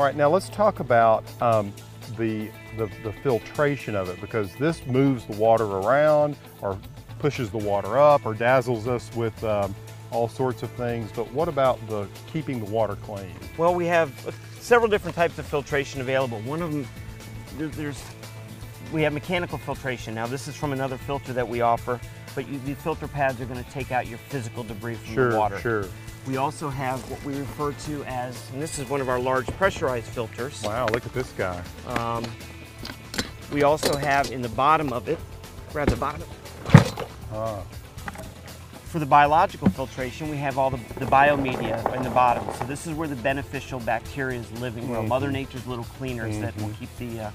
All right, now let's talk about the filtration of it, because this moves the water around or pushes the water up or dazzles us with all sorts of things. But what about the keeping the water clean? Well, we have several different types of filtration available. One of them, we have mechanical filtration. Now this is from another filter that we offer, but the filter pads are going to take out your physical debris from the water. Sure. We also have what we refer to as, and this is one of our large pressurized filters. Wow, look at this guy. We also have in the bottom of it, grab the bottom. For the biological filtration, we have all the biomedia in the bottom. So this is where the beneficial bacteria is living, where Mother Nature's little cleaners that will keep the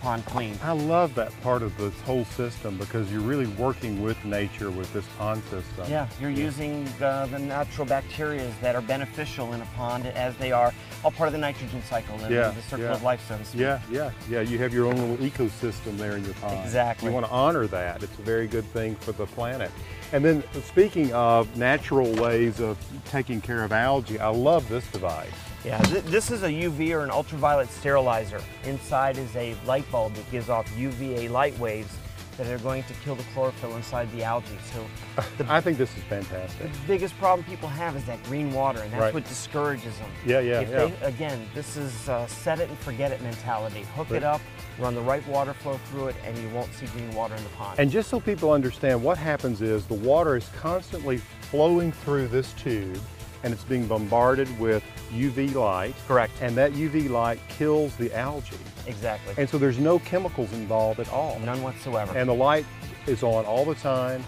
pond clean. I love that part of this whole system, because you're really working with nature with this pond system. Yeah, you're using the natural bacteria that are beneficial in a pond, as they are all part of the nitrogen cycle, the circle of life, so to speak. Yeah. You have your own little ecosystem there in your pond. Exactly. You want to honor that. It's a very good thing for the planet. And then, speaking of natural ways of taking care of algae, I love this device. Yeah, this is a UV or an ultraviolet sterilizer. Inside is a light bulb that gives off UVA light waves that are going to kill the chlorophyll inside the algae. So I think this is fantastic. The biggest problem people have is that green water, and that's what discourages them. Again, this is set it and forget it mentality. Hook it up, run the right water flow through it, and you won't see green water in the pond. And just so people understand, what happens is the water is constantly flowing through this tube, and it's being bombarded with UV light. Correct. And that UV light kills the algae. Exactly. And so there's no chemicals involved at all. None whatsoever. And the light is on all the time.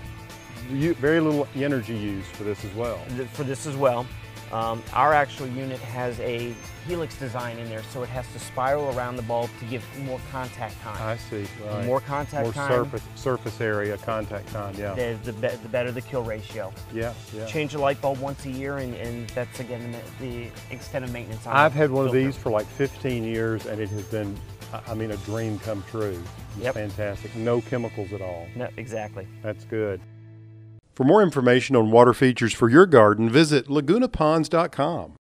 Very little energy used for this as well. Our actual unit has a helix design in there, so it has to spiral around the bulb to give more contact time. I see. Right. More contact time. More surface area contact time, the better the kill ratio. Yeah. Change a light bulb once a year, and that's, again, the extent of maintenance on it. I've had one of these for like 15 years, and it has been, I mean, a dream come true. It's fantastic. No chemicals at all. No, exactly. That's good. For more information on water features for your garden, visit LagunaPonds.com.